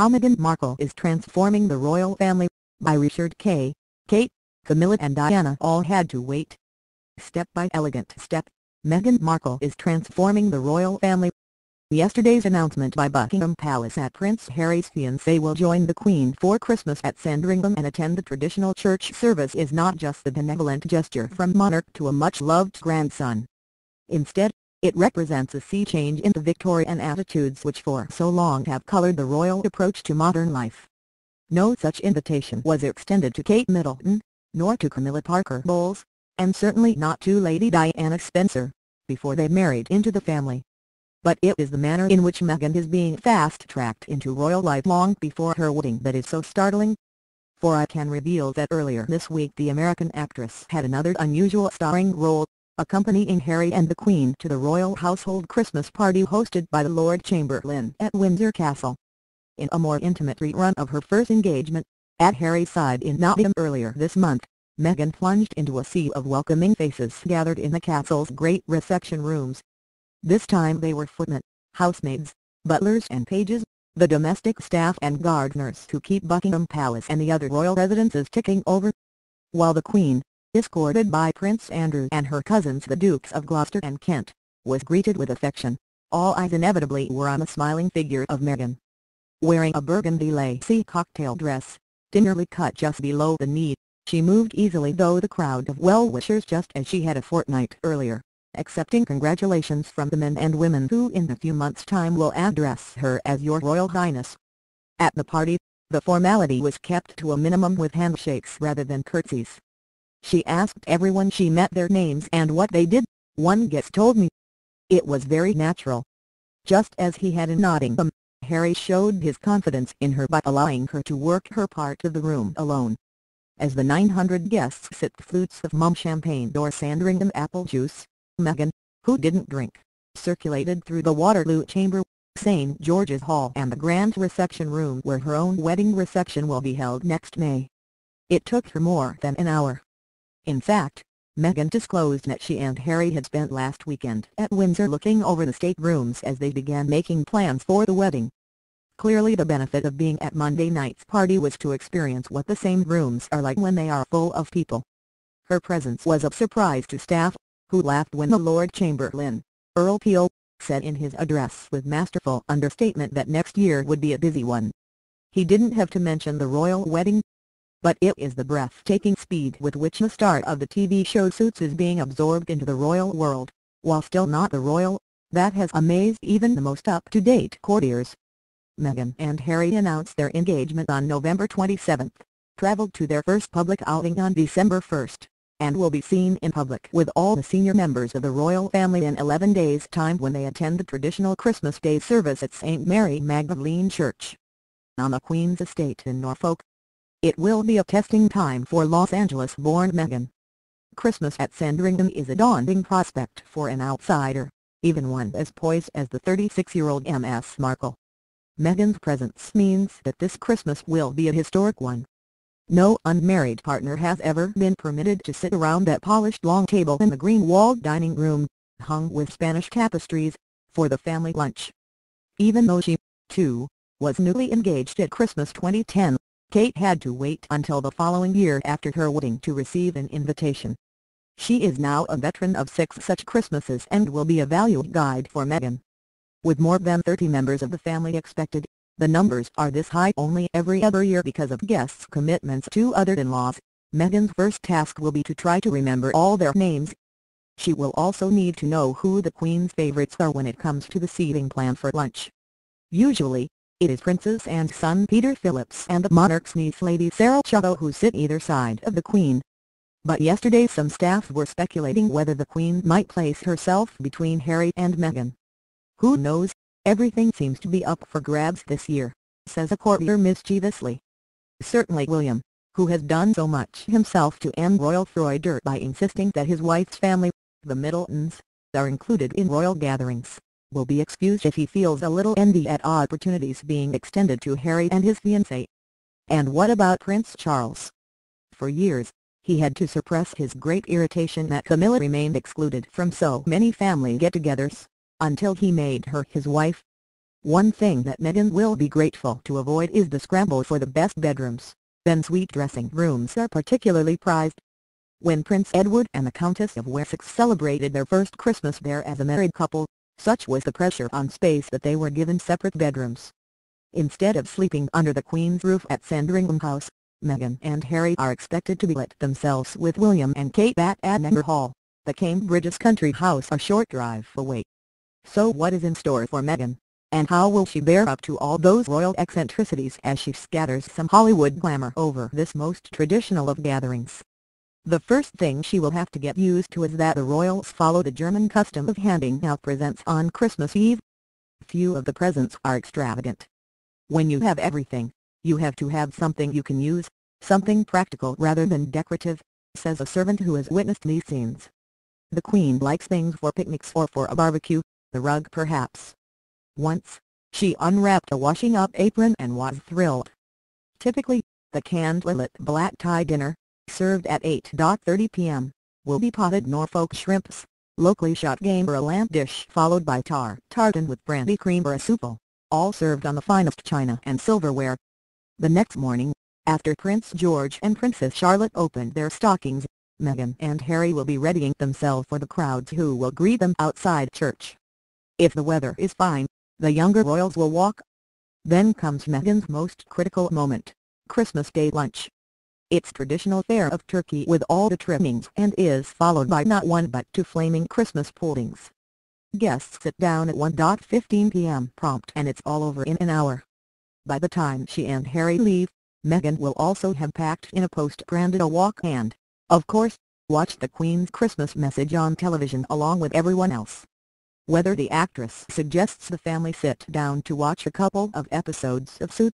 How Meghan Markle is Transforming the Royal Family, by Richard Kay. Kate, Camilla and Diana all had to wait. Step by elegant step, Meghan Markle is transforming the royal family. Yesterday's announcement by Buckingham Palace that Prince Harry's fiancée will join the Queen for Christmas at Sandringham and attend the traditional church service is not just the benevolent gesture from monarch to a much-loved grandson. Instead, it represents a sea change in the Victorian attitudes which for so long have colored the royal approach to modern life. No such invitation was extended to Kate Middleton, nor to Camilla Parker Bowles, and certainly not to Lady Diana Spencer, before they married into the family. But it is the manner in which Meghan is being fast-tracked into royal life long before her wedding that is so startling. For I can reveal that earlier this week the American actress had another unusual starring role, accompanying Harry and the Queen to the royal household Christmas party hosted by the Lord Chamberlain at Windsor Castle. In a more intimate rerun of her first engagement, at Harry's side in Nottingham earlier this month, Meghan plunged into a sea of welcoming faces gathered in the castle's great reception rooms. This time they were footmen, housemaids, butlers and pages, the domestic staff and gardeners who keep Buckingham Palace and the other royal residences ticking over. While the Queen, escorted by Prince Andrew and her cousins the Dukes of Gloucester and Kent, was greeted with affection, all eyes inevitably were on the smiling figure of Meghan. Wearing a burgundy lacy cocktail dress, dinnerly cut just below the knee, she moved easily through the crowd of well-wishers just as she had a fortnight earlier, accepting congratulations from the men and women who in a few months' time will address her as Your Royal Highness. At the party, the formality was kept to a minimum with handshakes rather than curtsies. She asked everyone she met their names and what they did. One guest told me. It was very natural. Just as he had in Nottingham, Harry showed his confidence in her by allowing her to work her part of the room alone. As the 900 guests sipped flutes of mum champagne or Sandringham apple juice, Meghan, who didn't drink, circulated through the Waterloo Chamber, St. George's Hall and the Grand Reception Room where her own wedding reception will be held next May. It took her more than an hour. In fact, Meghan disclosed that she and Harry had spent last weekend at Windsor looking over the state rooms as they began making plans for the wedding. Clearly the benefit of being at Monday night's party was to experience what the same rooms are like when they are full of people. Her presence was a surprise to staff, who laughed when the Lord Chamberlain, Earl Peel, said in his address with masterful understatement that next year would be a busy one. He didn't have to mention the royal wedding. But it is the breathtaking speed with which the star of the TV show Suits is being absorbed into the royal world, while still not the royal, that has amazed even the most up-to-date courtiers. Meghan and Harry announced their engagement on November 27, traveled to their first public outing on December 1, and will be seen in public with all the senior members of the royal family in 11 days' time when they attend the traditional Christmas Day service at St. Mary Magdalene Church, on the Queen's estate in Norfolk. It will be a testing time for Los Angeles-born Meghan. Christmas at Sandringham is a daunting prospect for an outsider, even one as poised as the 36-year-old Ms. Markle. Meghan's presence means that this Christmas will be a historic one. No unmarried partner has ever been permitted to sit around that polished long table in the green-walled dining room, hung with Spanish tapestries, for the family lunch. Even though she, too, was newly engaged at Christmas 2010, Kate had to wait until the following year after her wedding to receive an invitation. She is now a veteran of 6 such Christmases and will be a valued guide for Meghan. With more than 30 members of the family expected, the numbers are this high only every other year because of guests' commitments to other in-laws. Meghan's first task will be to try to remember all their names. She will also need to know who the Queen's favorites are when it comes to the seating plan for lunch. Usually, it is Princess and son Peter Phillips and the monarch's niece Lady Sarah Chatto who sit either side of the Queen. But yesterday some staff were speculating whether the Queen might place herself between Harry and Meghan. Who knows, everything seems to be up for grabs this year, says a courtier mischievously. Certainly William, who has done so much himself to end royal feuds by insisting that his wife's family, the Middletons, are included in royal gatherings, will be excused if he feels a little envy at opportunities being extended to Harry and his fiancée. And what about Prince Charles? For years, he had to suppress his great irritation that Camilla remained excluded from so many family get-togethers, until he made her his wife. One thing that Meghan will be grateful to avoid is the scramble for the best bedrooms. Ensuite dressing rooms are particularly prized. When Prince Edward and the Countess of Wessex celebrated their first Christmas there as a married couple, such was the pressure on space that they were given separate bedrooms. Instead of sleeping under the Queen's roof at Sandringham House, Meghan and Harry are expected to billet themselves with William and Kate at Anmer Hall, the Cambridge's country house a short drive away. So what is in store for Meghan? And how will she bear up to all those royal eccentricities as she scatters some Hollywood glamour over this most traditional of gatherings? The first thing she will have to get used to is that the royals follow the German custom of handing out presents on Christmas Eve. Few of the presents are extravagant. When you have everything, you have to have something you can use, something practical rather than decorative, says a servant who has witnessed these scenes. The Queen likes things for picnics or for a barbecue, the rug perhaps. Once, she unwrapped a washing-up apron and was thrilled. Typically, the candlelit black tie dinner, served at 8:30 p.m., will be potted Norfolk shrimps, locally shot game or a lamb dish followed by tar tartan with brandy cream or a souffle, all served on the finest china and silverware. The next morning, after Prince George and Princess Charlotte opened their stockings, Meghan and Harry will be readying themselves for the crowds who will greet them outside church. If the weather is fine, the younger royals will walk. Then comes Meghan's most critical moment, Christmas Day lunch. It's traditional fare of turkey with all the trimmings and is followed by not one but two flaming Christmas puddings. Guests sit down at 1:15 p.m. prompt and it's all over in an hour. By the time she and Harry leave, Meghan will also have packed in a post-branded a walk and, of course, watch the Queen's Christmas message on television along with everyone else. Whether the actress suggests the family sit down to watch a couple of episodes of Suits,